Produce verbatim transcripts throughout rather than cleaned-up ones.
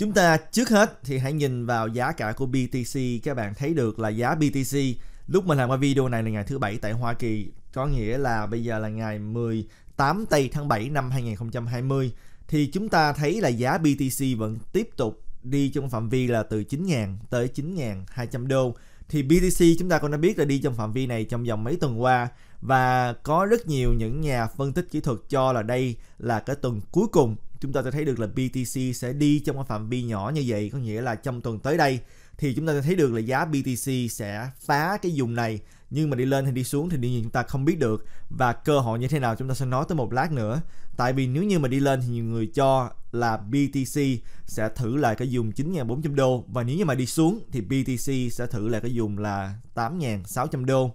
Chúng ta trước hết thì hãy nhìn vào giá cả của bê tê xê. Các bạn thấy được là giá bê tê xê lúc mình làm cái video này là ngày thứ bảy tại Hoa Kỳ, có nghĩa là bây giờ là ngày mười tám tây tháng bảy năm hai nghìn không trăm hai mươi, thì chúng ta thấy là giá bê tê xê vẫn tiếp tục đi trong phạm vi là từ chín nghìn tới chín nghìn hai trăm đô. Thì bê tê xê chúng ta cũng đã biết là đi trong phạm vi này trong vòng mấy tuần qua, và có rất nhiều những nhà phân tích kỹ thuật cho là đây là cái tuần cuối cùng chúng ta sẽ thấy được là bê tê xê sẽ đi trong cái phạm vi nhỏ như vậy, có nghĩa là trong tuần tới đây thì chúng ta sẽ thấy được là giá bê tê xê sẽ phá cái vùng này, nhưng mà đi lên hay đi xuống thì đương nhiên chúng ta không biết được, và cơ hội như thế nào chúng ta sẽ nói tới một lát nữa. Tại vì nếu như mà đi lên thì nhiều người cho là bê tê xê sẽ thử lại cái vùng chín nghìn bốn trăm đô, và nếu như mà đi xuống thì bê tê xê sẽ thử lại cái vùng là tám nghìn sáu trăm đô.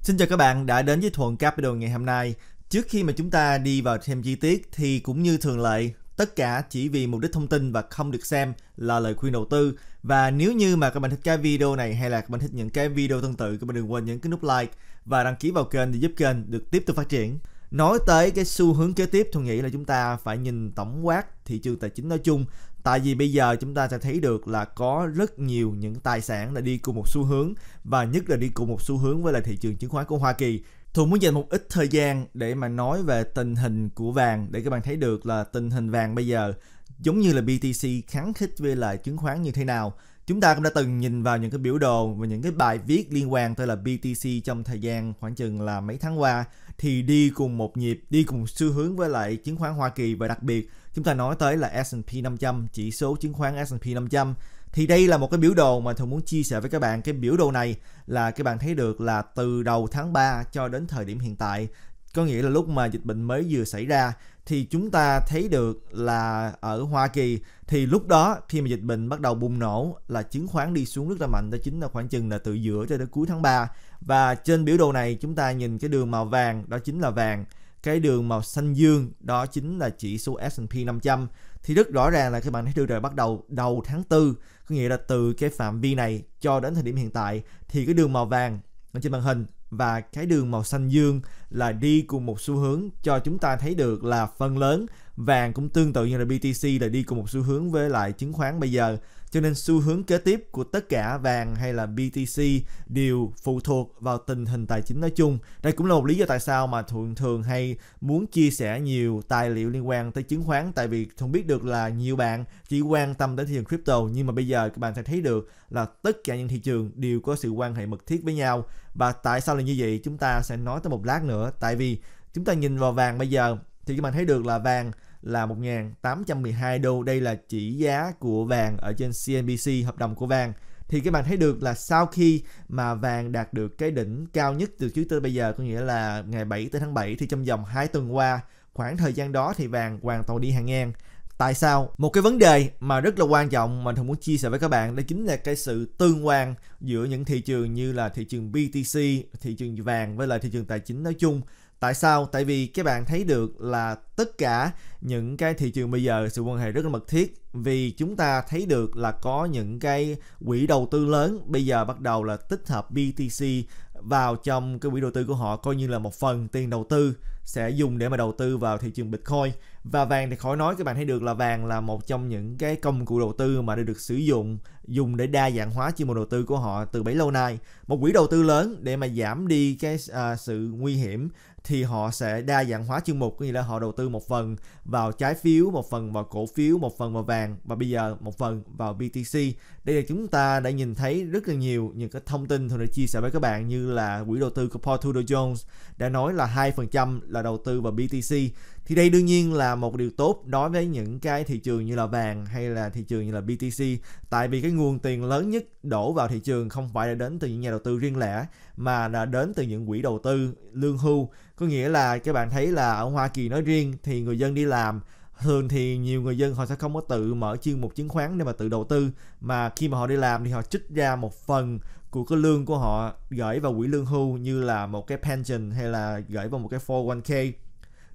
Xin chào các bạn đã đến với Thuan Capital ngày hôm nay. Trước khi mà chúng ta đi vào thêm chi tiết thì cũng như thường lệ, tất cả chỉ vì mục đích thông tin và không được xem là lời khuyên đầu tư. Và nếu như mà các bạn thích cái video này hay là các bạn thích những cái video tương tự, các bạn đừng quên nhấn cái nút like và đăng ký vào kênh để giúp kênh được tiếp tục phát triển. Nói tới cái xu hướng kế tiếp, tôi nghĩ là chúng ta phải nhìn tổng quát thị trường tài chính nói chung. Tại vì bây giờ chúng ta sẽ thấy được là có rất nhiều những tài sản đã đi cùng một xu hướng, và nhất là đi cùng một xu hướng với là thị trường chứng khoán của Hoa Kỳ. Tôi muốn dành một ít thời gian để mà nói về tình hình của vàng, để các bạn thấy được là tình hình vàng bây giờ giống như là bê tê xê kháng khích với lại chứng khoán như thế nào. Chúng ta cũng đã từng nhìn vào những cái biểu đồ và những cái bài viết liên quan tới là bê tê xê trong thời gian khoảng chừng là mấy tháng qua, thì đi cùng một nhịp, đi cùng xu hướng với lại chứng khoán Hoa Kỳ, và đặc biệt chúng ta nói tới là S and P năm trăm, chỉ số chứng khoán S and P năm trăm. Thì đây là một cái biểu đồ mà tôi muốn chia sẻ với các bạn. Cái biểu đồ này là các bạn thấy được là từ đầu tháng ba cho đến thời điểm hiện tại, có nghĩa là lúc mà dịch bệnh mới vừa xảy ra, thì chúng ta thấy được là ở Hoa Kỳ thì lúc đó khi mà dịch bệnh bắt đầu bùng nổ là chứng khoán đi xuống rất là mạnh, đó chính là khoảng chừng là từ giữa cho đến cuối tháng ba. Và trên biểu đồ này chúng ta nhìn cái đường màu vàng, đó chính là vàng, cái đường màu xanh dương đó chính là chỉ số S and P năm trăm. Thì rất rõ ràng là các bạn thấy được rồi, bắt đầu đầu tháng tư, có nghĩa là từ cái phạm vi này cho đến thời điểm hiện tại thì cái đường màu vàng ở trên màn hình và cái đường màu xanh dương là đi cùng một xu hướng, cho chúng ta thấy được là phần lớn vàng cũng tương tự như là bê tê xê là đi cùng một xu hướng với lại chứng khoán bây giờ. Cho nên xu hướng kế tiếp của tất cả vàng hay là bê tê xê đều phụ thuộc vào tình hình tài chính nói chung. Đây cũng là một lý do tại sao mà thường thường hay muốn chia sẻ nhiều tài liệu liên quan tới chứng khoán. Tại vì không biết được là nhiều bạn chỉ quan tâm tới thị trường crypto, nhưng mà bây giờ các bạn sẽ thấy được là tất cả những thị trường đều có sự quan hệ mật thiết với nhau. Và tại sao là như vậy chúng ta sẽ nói tới một lát nữa. Tại vì chúng ta nhìn vào vàng bây giờ thì các bạn thấy được là vàng là một nghìn tám trăm mười hai đô. Đây là chỉ giá của vàng ở trên C N B C, hợp đồng của vàng. Thì các bạn thấy được là sau khi mà vàng đạt được cái đỉnh cao nhất từ trước tới bây giờ, có nghĩa là ngày bảy tới tháng bảy, thì trong vòng hai tuần qua, khoảng thời gian đó thì vàng hoàn toàn đi hàng ngang. Tại sao? Một cái vấn đề mà rất là quan trọng mà tôi muốn chia sẻ với các bạn, đó chính là cái sự tương quan giữa những thị trường như là thị trường bê tê xê, thị trường vàng với lại thị trường tài chính nói chung. Tại sao? Tại vì các bạn thấy được là tất cả những cái thị trường bây giờ sự quan hệ rất là mật thiết, vì chúng ta thấy được là có những cái quỹ đầu tư lớn bây giờ bắt đầu là tích hợp bê tê xê vào trong cái quỹ đầu tư của họ, coi như là một phần tiền đầu tư sẽ dùng để mà đầu tư vào thị trường Bitcoin. Và vàng thì khỏi nói, các bạn thấy được là vàng là một trong những cái công cụ đầu tư mà đã được sử dụng dùng để đa dạng hóa chuyên môn đầu tư của họ từ bấy lâu nay. Một quỹ đầu tư lớn để mà giảm đi cái à, sự nguy hiểm thì họ sẽ đa dạng hóa chuyên mục, có nghĩa là họ đầu tư một phần vào trái phiếu, một phần vào cổ phiếu, một phần vào vàng, và bây giờ một phần vào bê tê xê. Đây là chúng ta đã nhìn thấy rất là nhiều những cái thông tin tôi đã chia sẻ với các bạn, như là quỹ đầu tư của Paul Tudor Jones đã nói là hai phần trăm là đầu tư vào bê tê xê. Thì đây đương nhiên là một điều tốt đối với những cái thị trường như là vàng hay là thị trường như là bê tê xê. Tại vì cái nguồn tiền lớn nhất đổ vào thị trường không phải là đến từ những nhà đầu tư riêng lẻ, mà là đến từ những quỹ đầu tư lương hưu. Có nghĩa là các bạn thấy là ở Hoa Kỳ nói riêng thì người dân đi làm, thường thì nhiều người dân họ sẽ không có tự mở chuyên mục chứng khoán để mà tự đầu tư, mà khi mà họ đi làm thì họ trích ra một phần của cái lương của họ gửi vào quỹ lương hưu, như là một cái pension hay là gửi vào một cái four oh one k.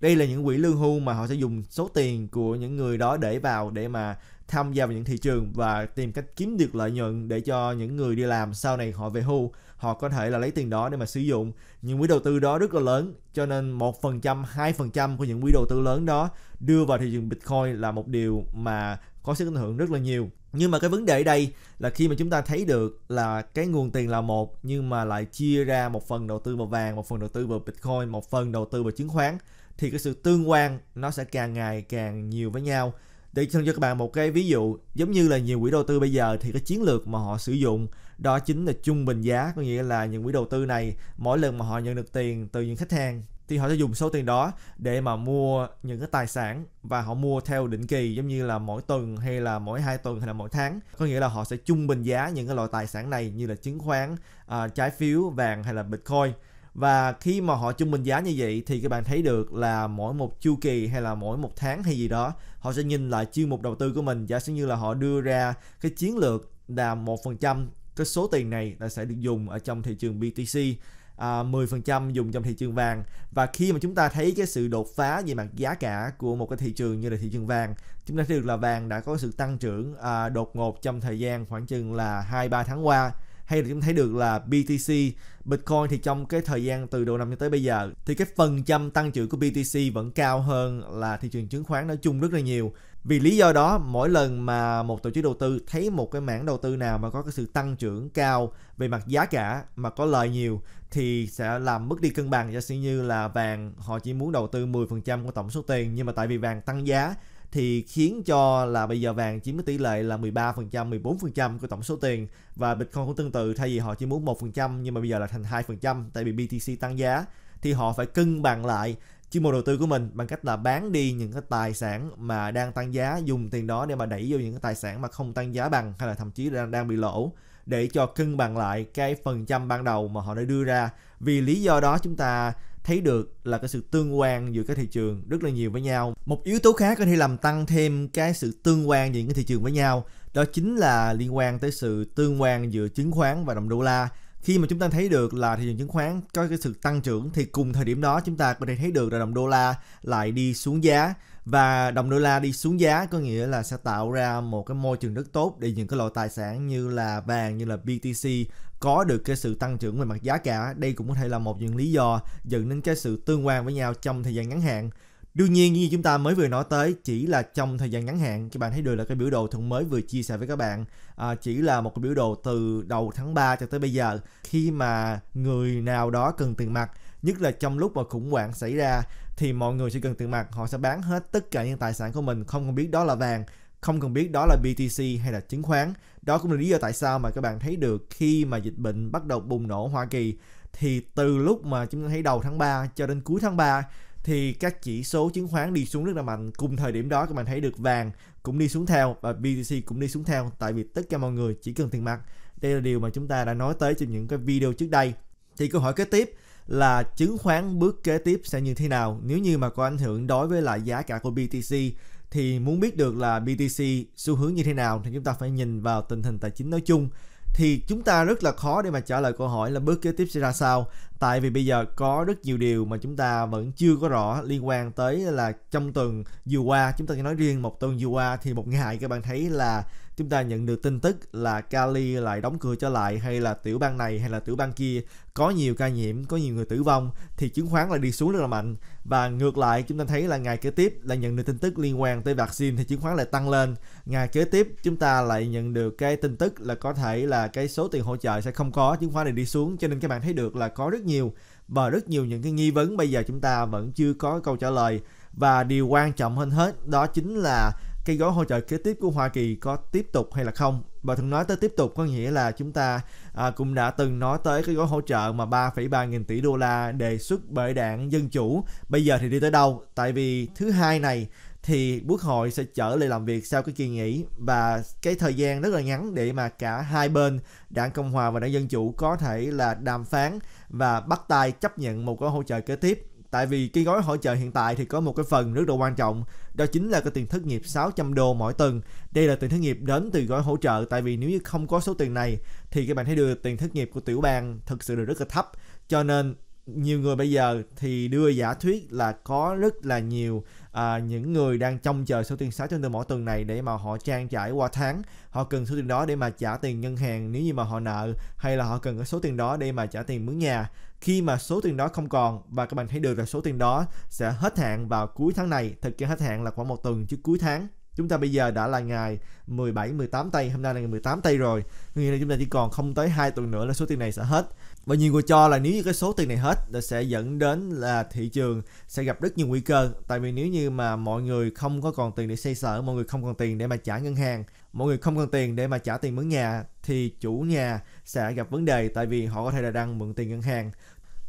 Đây là những quỹ lương hưu mà họ sẽ dùng số tiền của những người đó để vào để mà tham gia vào những thị trường và tìm cách kiếm được lợi nhuận, để cho những người đi làm sau này họ về hưu, họ có thể là lấy tiền đó để mà sử dụng. Những quỹ đầu tư đó rất là lớn, cho nên một phần trăm, hai phần trăm của những quỹ đầu tư lớn đó đưa vào thị trường Bitcoin là một điều mà có sức ảnh hưởng rất là nhiều. Nhưng mà cái vấn đề ở đây là khi mà chúng ta thấy được là cái nguồn tiền là một, nhưng mà lại chia ra một phần đầu tư vào vàng, một phần đầu tư vào Bitcoin, một phần đầu tư vào chứng khoán, thì cái sự tương quan nó sẽ càng ngày càng nhiều với nhau. Để cho các bạn một cái ví dụ, giống như là nhiều quỹ đầu tư bây giờ thì cái chiến lược mà họ sử dụng đó chính là trung bình giá, có nghĩa là những quỹ đầu tư này mỗi lần mà họ nhận được tiền từ những khách hàng thì họ sẽ dùng số tiền đó để mà mua những cái tài sản, và họ mua theo định kỳ, giống như là mỗi tuần hay là mỗi hai tuần hay là mỗi tháng. Có nghĩa là họ sẽ trung bình giá những cái loại tài sản này như là chứng khoán, à, trái phiếu, vàng hay là Bitcoin. Và khi mà họ trung bình giá như vậy thì các bạn thấy được là mỗi một chu kỳ hay là mỗi một tháng hay gì đó, họ sẽ nhìn lại chuyên mục đầu tư của mình. Giả sử như là họ đưa ra cái chiến lược là một phần trăm cái số tiền này là sẽ được dùng ở trong thị trường bê tê xê, à, mười phần trăm dùng trong thị trường vàng. Và khi mà chúng ta thấy cái sự đột phá về mặt giá cả của một cái thị trường như là thị trường vàng, chúng ta thấy được là vàng đã có sự tăng trưởng à, đột ngột trong thời gian khoảng chừng là hai ba tháng qua. Hay là chúng thấy được là bê tê xê, Bitcoin thì trong cái thời gian từ đầu năm cho tới bây giờ thì cái phần trăm tăng trưởng của bê tê xê vẫn cao hơn là thị trường chứng khoán nói chung rất là nhiều. Vì lý do đó, mỗi lần mà một tổ chức đầu tư thấy một cái mảng đầu tư nào mà có cái sự tăng trưởng cao về mặt giá cả mà có lời nhiều thì sẽ làm mất đi cân bằng. Giả sử như là vàng họ chỉ muốn đầu tư mười phần trăm của tổng số tiền, nhưng mà tại vì vàng tăng giá thì khiến cho là bây giờ vàng chiếm cái tỷ lệ là mười ba phần trăm, mười bốn phần trăm của tổng số tiền. Và Bitcoin cũng tương tự, thay vì họ chỉ muốn một phần trăm nhưng mà bây giờ là thành hai phần trăm tại vì bê tê xê tăng giá, thì họ phải cân bằng lại chuyên mục đầu tư của mình bằng cách là bán đi những cái tài sản mà đang tăng giá, dùng tiền đó để mà đẩy vô những cái tài sản mà không tăng giá bằng hay là thậm chí đang, đang bị lỗ, để cho cân bằng lại cái phần trăm ban đầu mà họ đã đưa ra. Vì lý do đó chúng ta thấy được là cái sự tương quan giữa các thị trường rất là nhiều với nhau. Một yếu tố khác có thể làm tăng thêm cái sự tương quan giữa những thị trường với nhau, đó chính là liên quan tới sự tương quan giữa chứng khoán và đồng đô la. Khi mà chúng ta thấy được là thị trường chứng khoán có cái sự tăng trưởng thì cùng thời điểm đó chúng ta có thể thấy được là đồng đô la lại đi xuống giá. Và đồng đô la đi xuống giá có nghĩa là sẽ tạo ra một cái môi trường rất tốt để những cái loại tài sản như là vàng, như là bê tê xê có được cái sự tăng trưởng về mặt giá cả. Đây cũng có thể là một những lý do dẫn đến cái sự tương quan với nhau trong thời gian ngắn hạn. Đương nhiên như chúng ta mới vừa nói tới, chỉ là trong thời gian ngắn hạn, các bạn thấy được là cái biểu đồ Thuận mới vừa chia sẻ với các bạn à, chỉ là một cái biểu đồ từ đầu tháng ba cho tới bây giờ. Khi mà người nào đó cần tiền mặt, nhất là trong lúc mà khủng hoảng xảy ra, thì mọi người sẽ cần tiền mặt, họ sẽ bán hết tất cả những tài sản của mình, không cần biết đó là vàng, không cần biết đó là bê tê xê hay là chứng khoán. Đó cũng là lý do tại sao mà các bạn thấy được khi mà dịch bệnh bắt đầu bùng nổ Hoa Kỳ, thì từ lúc mà chúng ta thấy đầu tháng ba cho đến cuối tháng ba thì các chỉ số chứng khoán đi xuống rất là mạnh. Cùng thời điểm đó các bạn thấy được vàng cũng đi xuống theo và bê tê xê cũng đi xuống theo, tại vì tất cả mọi người chỉ cần tiền mặt. Đây là điều mà chúng ta đã nói tới trong những cái video trước đây. Thì câu hỏi kế tiếp là chứng khoán bước kế tiếp sẽ như thế nào nếu như mà có ảnh hưởng đối với lại giá cả của bê tê xê. Thì muốn biết được là bê tê xê xu hướng như thế nào thì chúng ta phải nhìn vào tình hình tài chính nói chung. Thì chúng ta rất là khó để mà trả lời câu hỏi là bước kế tiếp sẽ ra sao, tại vì bây giờ có rất nhiều điều mà chúng ta vẫn chưa có rõ liên quan tới là trong tuần vừa qua. Chúng ta nói riêng một tuần vừa qua thì một ngày các bạn thấy là chúng ta nhận được tin tức là Cali lại đóng cửa trở lại, hay là tiểu bang này hay là tiểu bang kia có nhiều ca nhiễm, có nhiều người tử vong, thì chứng khoán lại đi xuống rất là mạnh. Và ngược lại, chúng ta thấy là ngày kế tiếp là nhận được tin tức liên quan tới vaccine thì chứng khoán lại tăng lên. Ngày kế tiếp chúng ta lại nhận được cái tin tức là có thể là cái số tiền hỗ trợ sẽ không có, chứng khoán này đi xuống. Cho nên các bạn thấy được là có rất nhiều và rất nhiều những cái nghi vấn bây giờ chúng ta vẫn chưa có câu trả lời. Và điều quan trọng hơn hết đó chính là cái gói hỗ trợ kế tiếp của Hoa Kỳ có tiếp tục hay là không. Và thường nói tới tiếp tục có nghĩa là chúng ta à, cũng đã từng nói tới cái gói hỗ trợ mà ba phẩy ba nghìn tỷ đô la đề xuất bởi đảng Dân Chủ. Bây giờ thì đi tới đâu? Tại vì thứ hai này thì Quốc hội sẽ trở lại làm việc sau cái kỳ nghỉ, và cái thời gian rất là ngắn để mà cả hai bên đảng Cộng Hòa và đảng Dân Chủ có thể là đàm phán và bắt tay chấp nhận một gói hỗ trợ kế tiếp. Tại vì cái gói hỗ trợ hiện tại thì có một cái phần rất là quan trọng, đó chính là cái tiền thất nghiệp sáu trăm đô mỗi tuần. Đây là tiền thất nghiệp đến từ gói hỗ trợ, tại vì nếu như không có số tiền này thì các bạn thấy được tiền thất nghiệp của tiểu bang thực sự là rất là thấp. Cho nên nhiều người bây giờ thì đưa giả thuyết là có rất là nhiều à, những người đang trông chờ số tiền sáu trăm đô mỗi tuần này để mà họ trang trải qua tháng. Họ cần số tiền đó để mà trả tiền ngân hàng nếu như mà họ nợ, hay là họ cần cái số tiền đó để mà trả tiền mướn nhà. Khi mà số tiền đó không còn, và các bạn thấy được là số tiền đó sẽ hết hạn vào cuối tháng này, thực ra hết hạn là khoảng một tuần trước cuối tháng, Chúng ta bây giờ đã là ngày mười bảy, mười tám tây, hôm nay là ngày mười tám tây rồi. Nghĩa là chúng ta chỉ còn không tới hai tuần nữa là số tiền này sẽ hết. Và nhiều người cho là nếu như cái số tiền này hết sẽ dẫn đến là thị trường sẽ gặp rất nhiều nguy cơ. Tại vì nếu như mà mọi người không có còn tiền để xây sở, mọi người không còn tiền để mà trả ngân hàng, mọi người không còn tiền để mà trả tiền mướn nhà, thì chủ nhà sẽ gặp vấn đề, tại vì họ có thể là đang mượn tiền ngân hàng.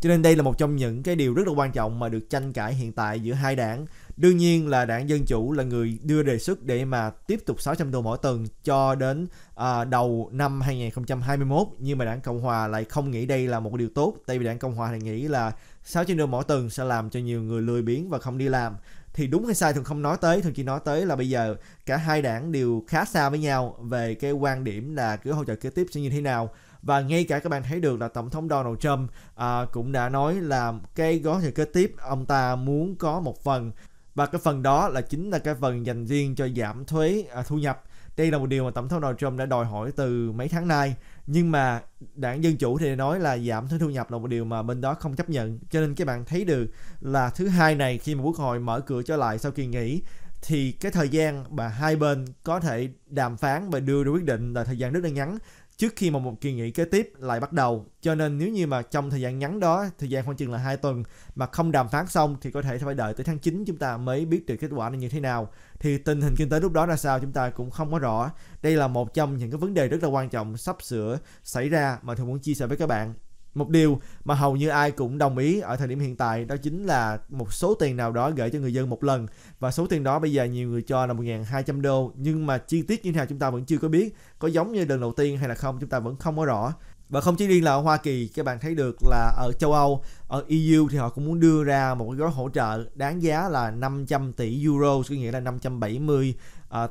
Cho nên đây là một trong những cái điều rất là quan trọng mà được tranh cãi hiện tại giữa hai đảng. Đương nhiên là đảng Dân Chủ là người đưa đề xuất để mà tiếp tục sáu trăm đô mỗi tuần cho đến à, đầu năm hai nghìn không trăm hai mươi mốt. Nhưng mà đảng Cộng Hòa lại không nghĩ đây là một điều tốt. Tại vì đảng Cộng Hòa lại nghĩ là sáu trăm đô mỗi tuần sẽ làm cho nhiều người lười biếng và không đi làm. Thì đúng hay sai thường không nói tới, thường chỉ nói tới là bây giờ cả hai đảng đều khá xa với nhau về cái quan điểm là cứ hỗ trợ kế tiếp sẽ như thế nào. Và ngay cả các bạn thấy được là Tổng thống Donald Trump à, cũng đã nói là cái gói hỗ trợ kế tiếp ông ta muốn có một phần. Và cái phần đó là chính là cái phần dành riêng cho giảm thuế à, thu nhập. Đây là một điều mà Tổng thống Donald Trump đã đòi hỏi từ mấy tháng nay. Nhưng mà đảng Dân Chủ thì nói là giảm thuế thu nhập là một điều mà bên đó không chấp nhận. Cho nên các bạn thấy được là thứ hai này khi mà Quốc hội mở cửa trở lại sau kỳ nghỉ, thì cái thời gian mà hai bên có thể đàm phán và đưa ra quyết định là thời gian rất là ngắn, trước khi mà một kỳ nghỉ kế tiếp lại bắt đầu. Cho nên nếu như mà trong thời gian ngắn đó, thời gian khoảng chừng là hai tuần mà không đàm phán xong thì có thể phải đợi tới tháng chín chúng ta mới biết được kết quả là như thế nào. Thì tình hình kinh tế lúc đó ra sao chúng ta cũng không có rõ. Đây là một trong những cái vấn đề rất là quan trọng sắp sửa xảy ra mà tôi muốn chia sẻ với các bạn. Một điều mà hầu như ai cũng đồng ý ở thời điểm hiện tại đó chính là một số tiền nào đó gửi cho người dân một lần. Và số tiền đó bây giờ nhiều người cho là một nghìn hai trăm đô, nhưng mà chi tiết như thế nào chúng ta vẫn chưa có biết. Có giống như lần đầu tiên hay là không chúng ta vẫn không có rõ. Và không chỉ riêng là ở Hoa Kỳ, các bạn thấy được là ở châu Âu, ở e u thì họ cũng muốn đưa ra một cái gói hỗ trợ đáng giá là năm trăm tỷ euro, có nghĩa là năm trăm bảy mươi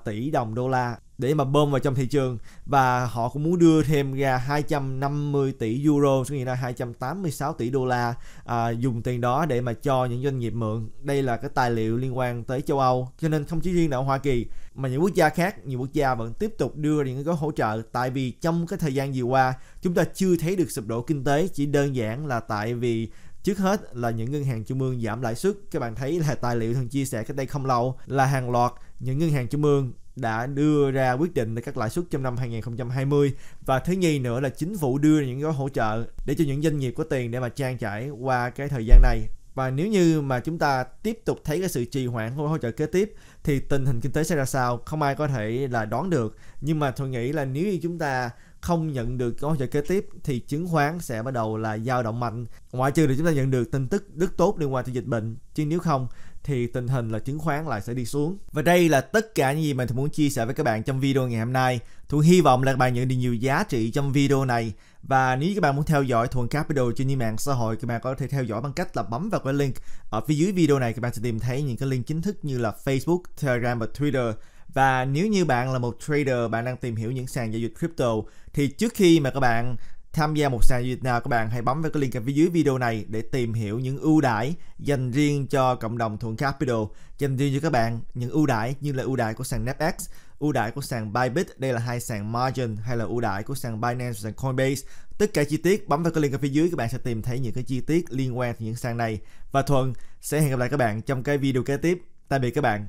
tỷ đồng đô la để mà bơm vào trong thị trường. Và họ cũng muốn đưa thêm ra hai trăm năm mươi tỷ euro, có nghĩa là hai trăm tám mươi sáu tỷ đô la à, dùng tiền đó để mà cho những doanh nghiệp mượn. Đây là cái tài liệu liên quan tới châu Âu. Cho nên không chỉ riêng là ở Hoa Kỳ mà những quốc gia khác, nhiều quốc gia vẫn tiếp tục đưa ra những gói hỗ trợ. Tại vì trong cái thời gian vừa qua chúng ta chưa thấy được sụp đổ kinh tế, chỉ đơn giản là tại vì trước hết là những ngân hàng trung ương giảm lãi suất. Các bạn thấy là tài liệu thường chia sẻ cách đây không lâu là hàng loạt những ngân hàng trung ương đã đưa ra quyết định về các lãi suất trong năm hai nghìn không trăm hai mươi. Và thứ nhì nữa là chính phủ đưa ra những gói hỗ trợ để cho những doanh nghiệp có tiền để mà trang trải qua cái thời gian này. Và nếu như mà chúng ta tiếp tục thấy cái sự trì hoãn của hỗ trợ kế tiếp thì tình hình kinh tế sẽ ra sao không ai có thể là đoán được. Nhưng mà tôi nghĩ là nếu như chúng ta không nhận được hỗ trợ kế tiếp thì chứng khoán sẽ bắt đầu là dao động mạnh, ngoại trừ là chúng ta nhận được tin tức rất tốt liên quan tới dịch bệnh. Chứ nếu không thì tình hình là chứng khoán lại sẽ đi xuống. Và đây là tất cả những gì mà tôi muốn chia sẻ với các bạn trong video ngày hôm nay. Tôi hy vọng là các bạn nhận được nhiều giá trị trong video này. Và nếu các bạn muốn theo dõi Thuan Capital trên những mạng xã hội, các bạn có thể theo dõi bằng cách là bấm vào cái link ở phía dưới video này. Các bạn sẽ tìm thấy những cái link chính thức như là Facebook, Telegram và Twitter. Và nếu như bạn là một trader, bạn đang tìm hiểu những sàn giao dịch crypto, thì trước khi mà các bạn tham gia một sàn giao dịch nào, các bạn hãy bấm vào cái link ở phía dưới video này để tìm hiểu những ưu đãi dành riêng cho cộng đồng Thuan Capital, dành riêng cho các bạn. Những ưu đãi như là ưu đãi của sàn en ép ích, ưu đãi của sàn Bybit, đây là hai sàn margin, hay là ưu đãi của sàn Binance và sàn Coinbase. Tất cả chi tiết bấm vào cái link ở phía dưới, các bạn sẽ tìm thấy những cái chi tiết liên quan đến những sàn này. Và Thuận sẽ hẹn gặp lại các bạn trong cái video kế tiếp. Tạm biệt các bạn.